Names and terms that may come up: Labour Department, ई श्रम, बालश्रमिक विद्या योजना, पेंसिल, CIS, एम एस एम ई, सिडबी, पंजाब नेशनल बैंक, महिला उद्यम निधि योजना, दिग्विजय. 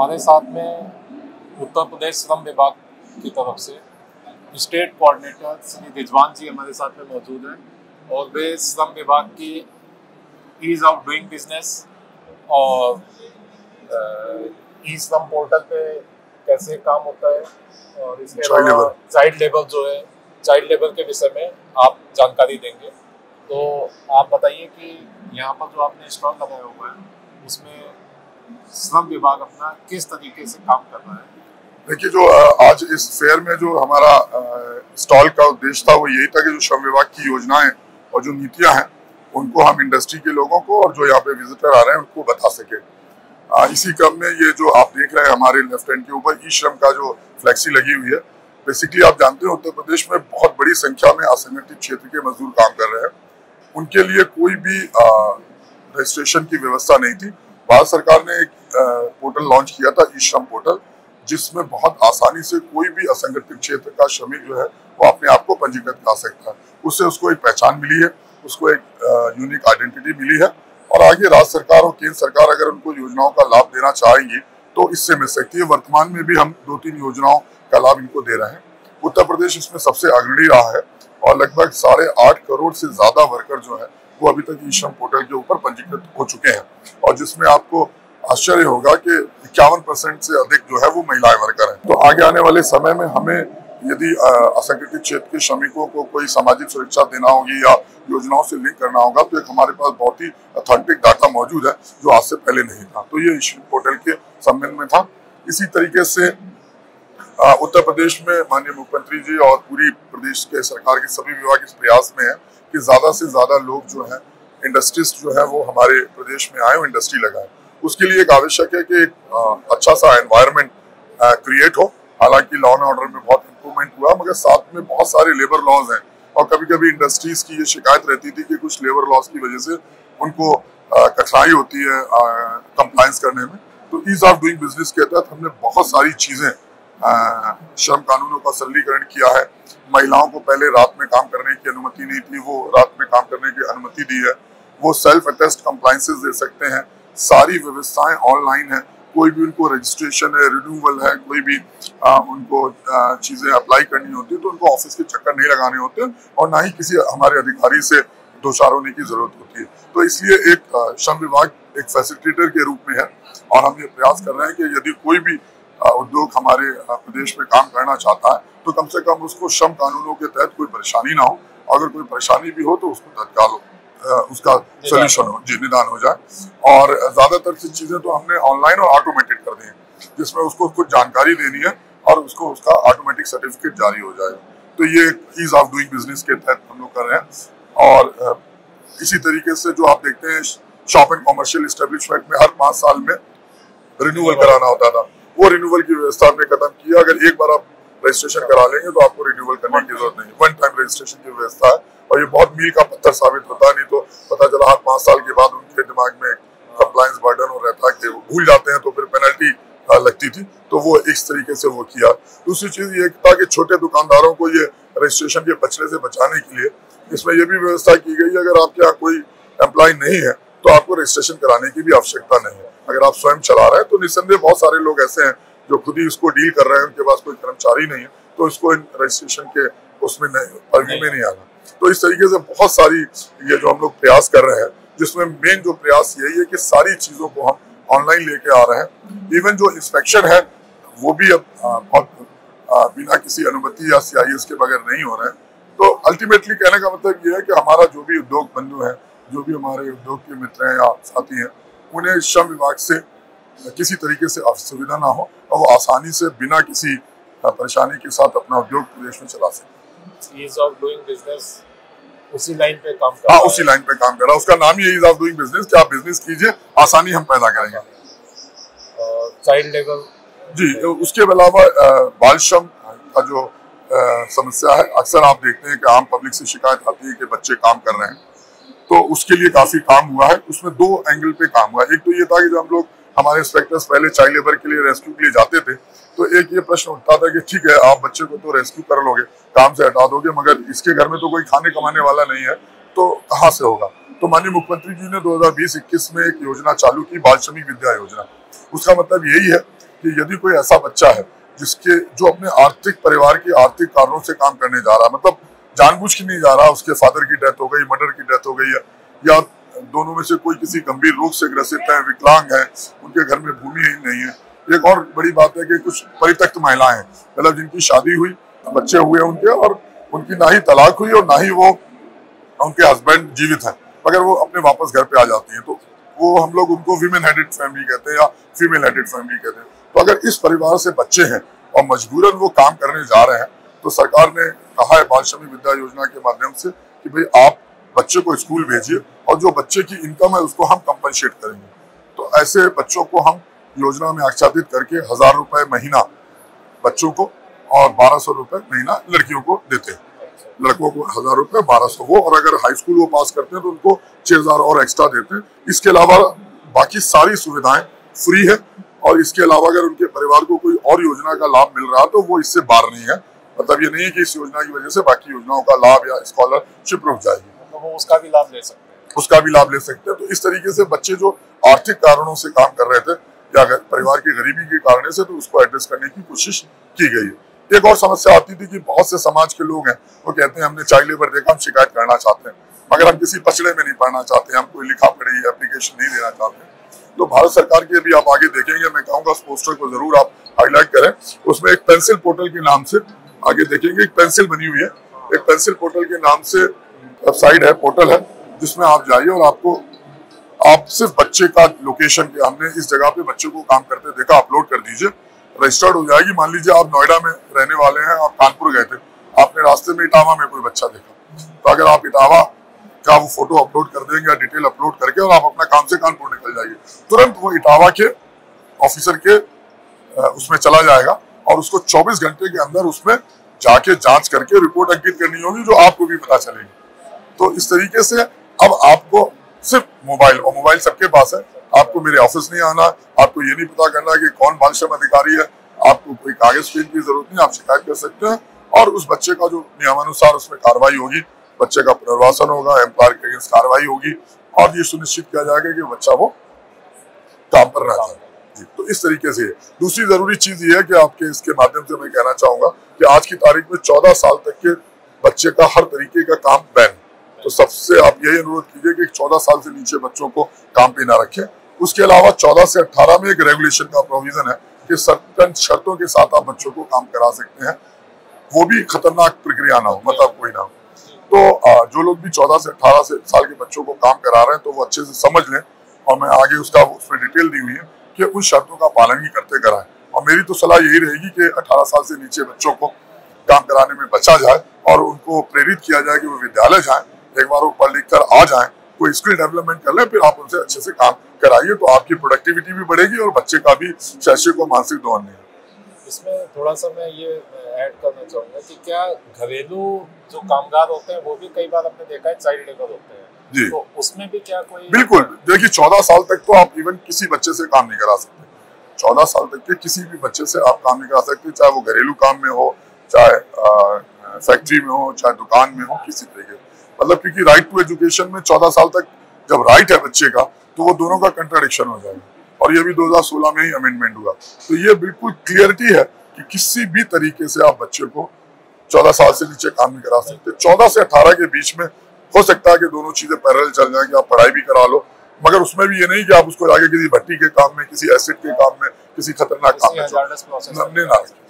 हमारे साथ में उत्तर प्रदेश श्रम विभाग की तरफ से स्टेट कोऑर्डिनेटर श्री दिग्विजय जी हमारे साथ में मौजूद हैं और वे श्रम विभाग की ईज ऑफ डूइंग बिजनेस और ई श्रम पोर्टल पे कैसे काम होता है और इसके चाइल्ड लेबर जो है चाइल्ड लेबर के विषय में आप जानकारी देंगे। तो आप बताइए कि यहाँ पर जो आपने स्टॉल लगाया हुआ है उसमें श्रम विभाग अपना किस तरीके से काम कर रहा है। देखिए, जो आज इस फेयर में जो हमारा स्टॉल का उद्देश्य था वो यही था कि जो श्रम विभाग की योजनाएं और जो नीतियां हैं उनको हम इंडस्ट्री के लोगों को और जो यहाँ पे विजिटर आ रहे हैं उनको बता सके। इसी क्रम में ये जो आप देख रहे हैं हमारे लेफ्ट हैंड के ऊपर ई श्रम का जो फ्लैक्सी लगी हुई है, बेसिकली आप जानते हैं उत्तर प्रदेश में बहुत बड़ी संख्या में असंगठित क्षेत्र के मजदूर काम कर रहे हैं, उनके लिए कोई भी रजिस्ट्रेशन की व्यवस्था नहीं थी। भारत सरकार ने एक पोर्टल लॉन्च किया था, ई श्रम पोर्टल, जिसमें बहुत आसानी से कोई भी असंगठित क्षेत्र का श्रमिक जो है वो अपने आप को पंजीकृत कर सकता है। उससे उसको एक पहचान मिली है, उसको एक यूनिक आइडेंटिटी मिली है और आगे राज्य सरकार और केंद्र सरकार अगर उनको योजनाओं का लाभ देना चाहेंगी तो इससे मिल सकती है। वर्तमान में भी हम 2-3 योजनाओं का लाभ इनको दे रहे हैं। उत्तर प्रदेश इसमें सबसे अग्रणी रहा है और लगभग 8.5 करोड़ से ज्यादा वर्कर जो है वो अभी तक ई श्रम पोर्टल के ऊपर पंजीकृत हो चुके हैं और जिसमें आपको आश्चर्य होगा कि 51% से अधिक जो है वो महिलाएं वर्कर हैं। तो आगे आने वाले समय में हमें यदि असंगठित क्षेत्र के श्रमिकों को कोई सामाजिक सुरक्षा देना होगी या योजनाओं से लिंक करना होगा तो एक हमारे पास बहुत ही ऑथेंटिक डाटा मौजूद है जो आज से पहले नहीं था। तो ये ई श्रम पोर्टल के संबंध में था। इसी तरीके से उत्तर प्रदेश में माननीय मुख्यमंत्री जी और पूरी प्रदेश के सरकार के सभी विभाग इस प्रयास में है कि ज़्यादा से ज़्यादा लोग जो हैं, इंडस्ट्रिस्ट जो है वो हमारे प्रदेश में आए और इंडस्ट्री लगाएं। उसके लिए एक आवश्यक है कि एक अच्छा सा एनवायरनमेंट क्रिएट हो। हालांकि लॉ एंड ऑर्डर में बहुत इम्प्रूवमेंट हुआ मगर साथ में बहुत सारे लेबर लॉज हैं और कभी कभी इंडस्ट्रीज़ की ये शिकायत रहती थी कि कुछ लेबर लॉज की वजह से उनको कठिनाई होती है कंप्लायंस करने में। तो ईज ऑफ डूइंग बिजनेस के तहत हमने बहुत सारी चीज़ें, श्रम कानूनों का सरलीकरण किया है। महिलाओं को पहले रात में काम करने की अनुमति नहीं थी, वो रात में काम करने की अनुमति दी है। वो सेल्फ अटेस्ट कंप्लाइंसेस दे सकते हैं। सारी व्यवस्थाएं ऑनलाइन है, कोई भी उनको रजिस्ट्रेशन है, रिन्यूअल है, कोई भी उनको चीज़ें अप्लाई करनी होती है तो उनको ऑफिस के चक्कर नहीं लगाने होते और ना ही किसी हमारे अधिकारी से दो चार होने की जरूरत होती है। तो इसलिए एक श्रम विभाग एक फैसिलिटेटर के रूप में है और हम ये प्रयास कर रहे हैं कि यदि कोई भी उद्योग हमारे प्रदेश में काम करना चाहता है तो कम से कम उसको श्रम कानूनों के तहत कोई परेशानी ना हो, अगर कोई परेशानी भी हो तो उसको तत्काल उसका सलूशन हो, जी निदान हो जाए। और ज़्यादातर से चीज़ें तो हमने ऑनलाइन और ऑटोमेटेड कर दी हैं, जिसमें उसको कुछ जानकारी देनी है और उसको उसका ऑटोमेटिक सर्टिफिकेट जारी हो जाएगा। तो ये ईज ऑफ डूइंग बिजनेस के तहत हम लोग कर रहे हैं। और इसी तरीके से जो आप देखते हैं शॉप एंड कॉमर्शियल इस्टेब्लिशमेंट में हर 5 साल में रिन्यूअल कराना होता था, वो रिन्यूअल की व्यवस्था हमने खत्म की। अगर एक बार आप रजिस्ट्रेशन करा लेंगे तो आपको रिन्यूअल करने की जरूरत नहीं है, वन टाइम रजिस्ट्रेशन की व्यवस्था है और ये बहुत मील का पत्थर साबित होता है। नहीं तो पता चला हर 5 साल के बाद उनके दिमाग में कंप्लायंस बर्डन हो रहता है कि वो भूल जाते हैं तो फिर पेनल्टी लगती थी, तो वो इस तरीके से वो किया। दूसरी चीज़ ये था कि छोटे दुकानदारों को ये रजिस्ट्रेशन के पचड़े से बचाने के लिए इसमें यह भी व्यवस्था की गई है, अगर आपके यहाँ कोई एम्प्लॉय नहीं है तो आपको रजिस्ट्रेशन कराने की भी आवश्यकता नहीं है। अगर आप स्वयं चला रहे हैं तो निस्संदेह बहुत सारे लोग ऐसे हैं जो खुद ही इसको डील कर रहे हैं, उनके पास कोई कर्मचारी नहीं है तो इसको इन रजिस्ट्रेशन के उसमें परव्यू में नहीं आना। तो इस तरीके से बहुत सारी ये जो हम लोग प्रयास कर रहे हैं, जिसमें मेन जो प्रयास यही है कि सारी चीज़ों को हम ऑनलाइन लेके आ रहे हैं। इवन जो इंस्पेक्शन है वो भी अब बहुत बिना किसी अनुमति या CIS के बगैर नहीं हो रहे हैं। तो अल्टीमेटली कहने का मतलब ये है कि हमारा जो भी उद्योग बंधु है, जो भी हमारे उद्योग के मित्र हैं या साथी हैं, उन्हें श्रम विभाग से किसी तरीके से असुविधा ना हो और वो आसानी से बिना किसी परेशानी के साथ अपना उद्योग प्रदेश में चला सके। ईज ऑफ डूइंग बिजनेस उसी लाइन पे काम कर रहा है। उसी लाइन पे काम कर रहा है, उसका नाम ही ईज ऑफ डूइंग बिजनेस कि आप बिजनेस कीजिए, आसानी हम पैदा करेंगे। चाइल्ड लेबर जी, उसके अलावा बालश्रम का जो समस्या है, अक्सर आप देखते हैं कि आम पब्लिक से शिकायत आती है कि बच्चे काम कर रहे हैं, तो उसके लिए काफ़ी काम हुआ है। उसमें 2 एंगल पे काम हुआ है। एक तो ये था कि जब हम लोग हमारे इंस्पेक्टर्स पहले चाइल्ड लेबर के लिए रेस्क्यू के लिए जाते थे तो एक ये प्रश्न उठता था कि ठीक है आप बच्चे को तो रेस्क्यू कर लोगे, काम से हटा दोगे, मगर इसके घर में तो कोई खाने कमाने वाला नहीं है तो कहाँ से होगा। तो माननीय मुख्यमंत्री जी ने 2020-21 में एक योजना चालू की, बालश्रमिक विद्या योजना। उसका मतलब यही है कि यदि कोई ऐसा बच्चा है जिसके जो अपने आर्थिक परिवार के आर्थिक कारणों से काम करने जा रहा है, मतलब जानबूझ के नहीं जा रहा, उसके फादर की डेथ हो गई, मदर की डेथ हो गई है, या दोनों में से कोई किसी गंभीर रोग से ग्रसित है, विकलांग है, उनके घर में भूमि ही नहीं है। एक और बड़ी बात है कि कुछ परित्यक्त महिलाएं हैं, मतलब जिनकी शादी हुई, बच्चे हुए उनके, और उनकी ना ही तलाक हुई और ना ही वो उनके हस्बैंड जीवित हैं, मगर वो अपने वापस घर पे आ जाती हैं, तो वो हम लोग उनको वीमेन हेडेड फैमिली कहते हैं या फीमेल हेडेड फैमिली कहते हैं। तो अगर इस परिवार से बच्चे हैं और मजबूरन वो काम करने जा रहे हैं, तो सरकार ने कहा है बालश्रमिक विद्या योजना के माध्यम से कि भाई आप बच्चे को स्कूल भेजिए और जो बच्चे की इनकम है उसको हम कंपनसेट करेंगे। तो ऐसे बच्चों को हम योजना में आच्छादित करके 1000 रुपये महीना बच्चों को और 1200 रुपये महीना लड़कियों को देते हैं। लड़कों को 1000 रुपये, 1200 वो, और अगर हाई स्कूल वो पास करते हैं तो उनको 6000 और एक्स्ट्रा देते हैं। इसके अलावा बाकी सारी सुविधाएं फ्री है, और इसके अलावा अगर उनके परिवार को कोई और योजना का लाभ मिल रहा तो वो इससे बाहर नहीं है। मतलब ये नहीं है कि इस योजना की वजह से बाकी योजनाओं का लाभ या स्कॉलरशिप रुक जाएगी, तो वो उसका भी लाभ ले सकते हैं, तो इस तरीके से बच्चे जो आर्थिक कारणों से काम कर रहे थे या परिवार की गरीबी के कारण से, तो उसको एड्रेस करने की कोशिश की गई है। एक और समस्या आती थी कि बहुत से समाज के लोग हैं वो कहते हैं हमने चाइल्ड लेबर देखा, हम शिकायत करना चाहते हैं, मगर हम किसी पचड़े में नहीं पढ़ना चाहते, हम कोई लिखा पढ़ी एप्लीकेशन नहीं देना चाहते। तो भारत सरकार की अभी आप आगे देखेंगे, मैं कहूँगा उस पोस्टर को जरूर आप हाईलाइट करें, उसमें एक पेंसिल पोर्टल के नाम से आगे देखेंगे एक पेंसिल बनी हुई है, एक पेंसिल पोर्टल के नाम से वेबसाइट है, पोर्टल है, जिसमें आप जाइए और आपको आप सिर्फ बच्चे का लोकेशन के हमने इस जगह पे बच्चे को काम करते देखा अपलोड कर दीजिए, रजिस्टर्ड हो जाएगी। मान लीजिए आप नोएडा में रहने वाले हैं, आप कानपुर गए थे, आपने रास्ते में इटावा में कोई बच्चा देखा, तो अगर आप इटावा का वो फोटो अपलोड कर देंगे, डिटेल अपलोड करके, और आप अपना काम से कानपुर निकल जाइए, तुरंत वो इटावा के ऑफिसर के उसमें चला जाएगा और उसको 24 घंटे के अंदर उसमें जाके जाँच करके रिपोर्ट अंकित करनी होगी, जो आपको भी पता चलेगी। तो इस तरीके से अब आपको सिर्फ मोबाइल, और मोबाइल सबके पास है, आपको मेरे ऑफिस नहीं आना, आपको ये नहीं पता करना कि कौन बाल श्रम अधिकारी है, आपको कोई कागज पेन की जरूरत नहीं, आप शिकायत कर सकते हैं और उस बच्चे का जो नियमानुसार उसमें कार्रवाई होगी, बच्चे का पुनर्वासन होगा, एम्प्लॉयर के अगेंस्ट कार्रवाई होगी और ये सुनिश्चित किया जाएगा कि बच्चा वो काम पर रहा है। तो इस तरीके से दूसरी जरूरी चीज ये है कि आपके इसके माध्यम से मैं कहना चाहूंगा कि आज की तारीख में 14 साल तक के बच्चे का हर तरीके का काम बैन, तो सबसे आप यही अनुरोध कीजिए कि 14 साल से नीचे बच्चों को काम पे ना रखें। उसके अलावा 14 से 18 में एक रेगुलेशन का प्रोविजन है कि सर्टन शर्तों के साथ आप बच्चों को काम करा सकते हैं, वो भी खतरनाक प्रक्रिया ना हो, मतलब कोई ना हो। तो जो लोग भी 14 से 18 साल के बच्चों को काम करा रहे हैं तो वो अच्छे से समझ लें, और मैं आगे उसमें डिटेल दी हुई है कि उन शर्तों का पालन ही करते कराएं। और मेरी तो सलाह यही रहेगी कि 18 साल से नीचे बच्चों को काम कराने में बचा जाए और उनको प्रेरित किया जाए कि वो विद्यालय जाएँ, एक बार वो पढ़ लिख कर आ जाए, कोई स्किल डेवलपमेंट कर ले, फिर आप उनसे अच्छे से काम कराइए, तो आपकी प्रोडक्टिविटी भी बढ़ेगी और बच्चे का भी शैक्षिक और मानसिक दौर नहीं है। इसमें थोड़ा सा मैं ये ऐड करना चाहूँगा कि क्या घरेलू जो कामगार होते हैं वो भी कई बार आपने देखा है चाइल्ड लेबर होते हैं जी, तो उसमें भी क्या कोई? बिल्कुल, देखिए 14 साल तक तो आप इवन किसी बच्चे से काम नहीं करा सकते, 14 साल तक के किसी भी बच्चे से आप काम नहीं करा सकते, चाहे वो घरेलू काम में हो, चाहे फैक्ट्री में हो, चाहे दुकान में हो, किसी तरीके, मतलब क्योंकि राइट टू एजुकेशन में 14 साल तक जब राइट है बच्चे का तो वो दोनों का कंट्राडिक्शन हो जाएगा, और ये भी 2016 में ही अमेंडमेंट हुआ। तो ये बिल्कुल क्लियरिटी है कि किसी भी तरीके से आप बच्चे को 14 साल से नीचे काम नहीं करा सकते। 14 से 18 के बीच में हो सकता है कि दोनों चीजें पैरेलल चल जाए, कि आप पढ़ाई भी करा लो, मगर उसमें भी ये नहीं कि आप उसको आगे किसी भट्टी के काम में, किसी एसिड के काम में, किसी खतरनाक काम में